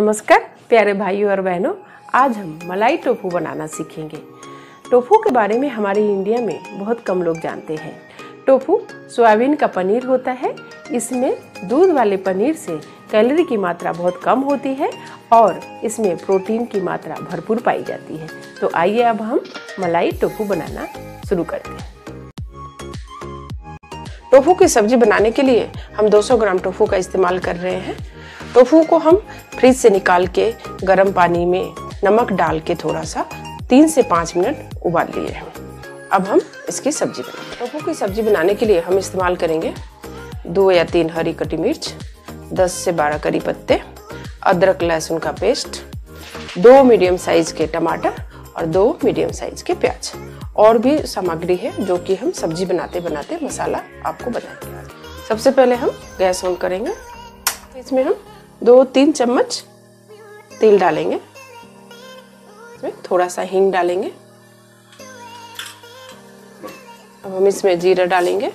नमस्कार प्यारे भाइयों और बहनों, आज हम मलाई टोफू बनाना सीखेंगे। टोफू के बारे में हमारे इंडिया में बहुत कम लोग जानते हैं। टोफू सोयाबीन का पनीर होता है। इसमें दूध वाले पनीर से कैलोरी की मात्रा बहुत कम होती है और इसमें प्रोटीन की मात्रा भरपूर पाई जाती है। तो आइए अब हम मलाई टोफू बनाना शुरू करते हैं। टोफू की सब्जी बनाने के लिए हम 200 ग्राम टोफू का इस्तेमाल कर रहे हैं। टोफू को हम फ्रिज से निकाल के गर्म पानी में नमक डाल के थोड़ा सा 3 से 5 मिनट उबाल लिए हैं। अब हम इसकी सब्जी बनाएंगे। टोफू की सब्जी बनाने के लिए हम इस्तेमाल करेंगे 2 या 3 हरी कटी मिर्च, 10 से 12 करी पत्ते, अदरक लहसुन का पेस्ट, 2 मीडियम साइज के टमाटर और 2 मीडियम साइज के प्याज। और भी सामग्री है जो कि हम सब्जी बनाते बनाते मसाला आपको बताएंगे। सबसे पहले हम गैस ऑन करेंगे। इसमें हम 2-3 चम्मच तेल डालेंगे। इसमें थोड़ा सा हींग डालेंगे। अब हम इसमें जीरा डालेंगे।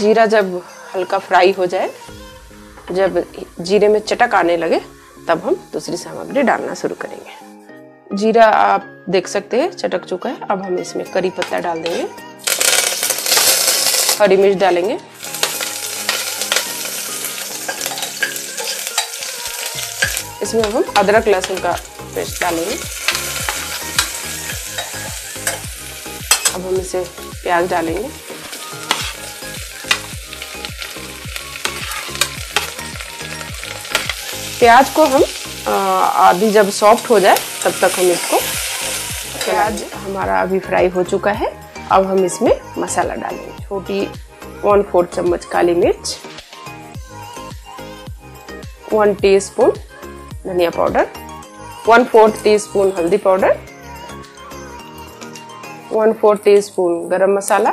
जीरा जब हल्का फ्राई हो जाए, जब जीरे में चटक आने लगे, तब हम दूसरी सामग्री डालना शुरू करेंगे। जीरा आप देख सकते हैं चटक चुका है। अब हम इसमें करी पत्ता डाल देंगे, हरी मिर्च डालेंगे, इसमें हम अदरक लहसुन का पेस्ट डालेंगे। अब हम इसे प्याज डालेंगे। प्याज को हम आधी जब सॉफ्ट हो जाए तब तक हम इसको, प्याज हमारा अभी फ्राई हो चुका है। अब हम इसमें मसाला डालेंगे। छोटी 1/4 चम्मच काली मिर्च, 1 टीस्पून धनिया पाउडर, 1/4 टीस्पून हल्दी पाउडर, 1/4 टीस्पून गरम मसाला,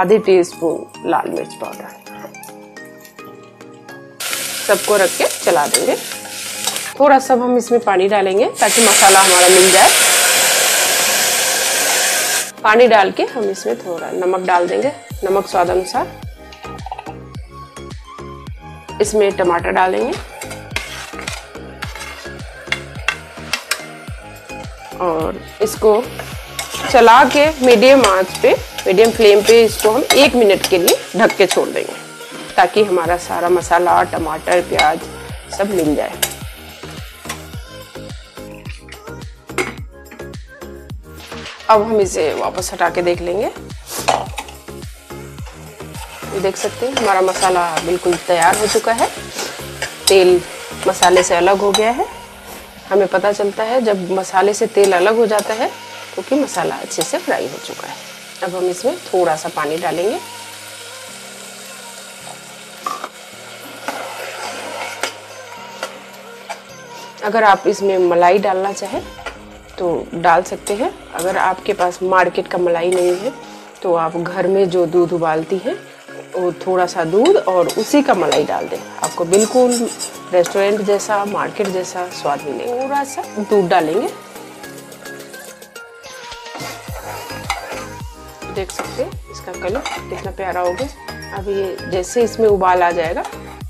आधी टीस्पून लाल मिर्च पाउडर। सबको रख के चला देंगे। थोड़ा सा हम इसमें पानी डालेंगे ताकि मसाला हमारा मिल जाए। पानी डाल के हम इसमें थोड़ा नमक डाल देंगे, नमक स्वाद अनुसार। इसमें टमाटर डालेंगे और इसको चला के मीडियम आंच पे, मीडियम फ्लेम पे इसको हम 1 मिनट के लिए ढक के छोड़ देंगे ताकि हमारा सारा मसाला, टमाटर, प्याज सब मिल जाए। अब हम इसे वापस हटा के देख लेंगे। देख सकते हैं हमारा मसाला बिल्कुल तैयार हो चुका है। तेल मसाले से अलग हो गया है। हमें पता चलता है जब मसाले से तेल अलग हो जाता है क्योंकि मसाला अच्छे से फ्राई हो चुका है। अब हम इसमें थोड़ा सा पानी डालेंगे। अगर आप इसमें मलाई डालना चाहें तो डाल सकते हैं। अगर आपके पास मार्केट का मलाई नहीं है तो आप घर में जो दूध उबालती हैं वो थोड़ा सा दूध और उसी का मलाई डाल दें। आपको बिल्कुल रेस्टोरेंट जैसा, मार्केट जैसा स्वाद मिलेगा। थोड़ा सा दूध डालेंगे। देख सकते हैं इसका कलर कितना प्यारा हो गया। अब ये जैसे इसमें उबाल आ जाएगा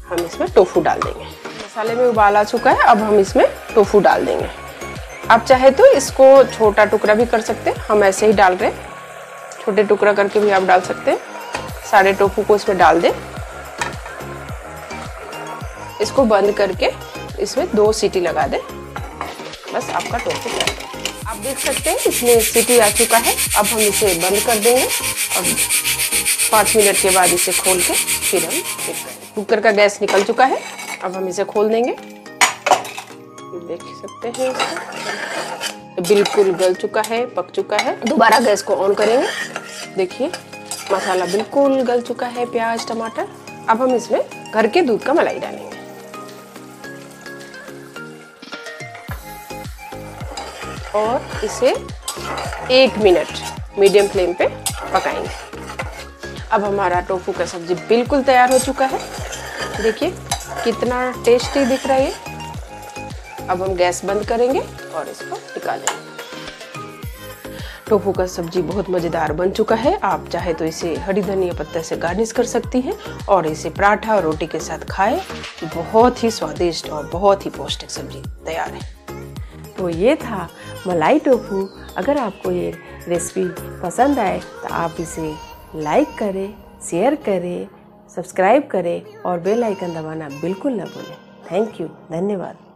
हम इसमें टोफू डाल देंगे। मसाले में उबाल आ चुका है। अब हम इसमें टोफू डाल देंगे। आप चाहे तो इसको छोटा टुकड़ा भी कर सकते हैं, हम ऐसे ही डाल रहे हैं। छोटे टुकड़ा करके भी आप डाल सकते हैं। सारे टोफू को इसमें डाल दें। इसको बंद करके इसमें 2 सीटी लगा दें। बस आपका टोफू तैयार है। आप देख सकते हैं इसमें सीटी आ चुका है। अब हम इसे बंद कर देंगे और 5 मिनट के बाद इसे खोल के फिर हम चेक करेंगे। कुकर का गैस निकल चुका है। अब हम इसे खोल देंगे। देख सकते हैं इसको बिल्कुल गल चुका है, पक चुका है। दोबारा गैस को ऑन करेंगे। देखिए मसाला बिल्कुल गल चुका है, प्याज, टमाटर। अब हम इसमें घर के दूध का मलाई डालेंगे। और इसे 1 मिनट मीडियम फ्लेम पे पकाएंगे। अब हमारा टोफू का सब्जी बिल्कुल तैयार हो चुका है। देखिए कितना टेस्टी दिख रहा है। अब हम गैस बंद करेंगे और इसको निकालेंगे। टोफू का सब्जी बहुत मज़ेदार बन चुका है। आप चाहे तो इसे हरी धनिया पत्ता से गार्निश कर सकती हैं और इसे पराठा और रोटी के साथ खाएं। बहुत ही स्वादिष्ट और बहुत ही पौष्टिक सब्जी तैयार है। तो ये था मलाई टोफू। अगर आपको ये रेसिपी पसंद आए तो आप इसे लाइक करें, शेयर करें, सब्सक्राइब करें और बेल आइकन दबाना बिल्कुल ना भूलें। थैंक यू, धन्यवाद।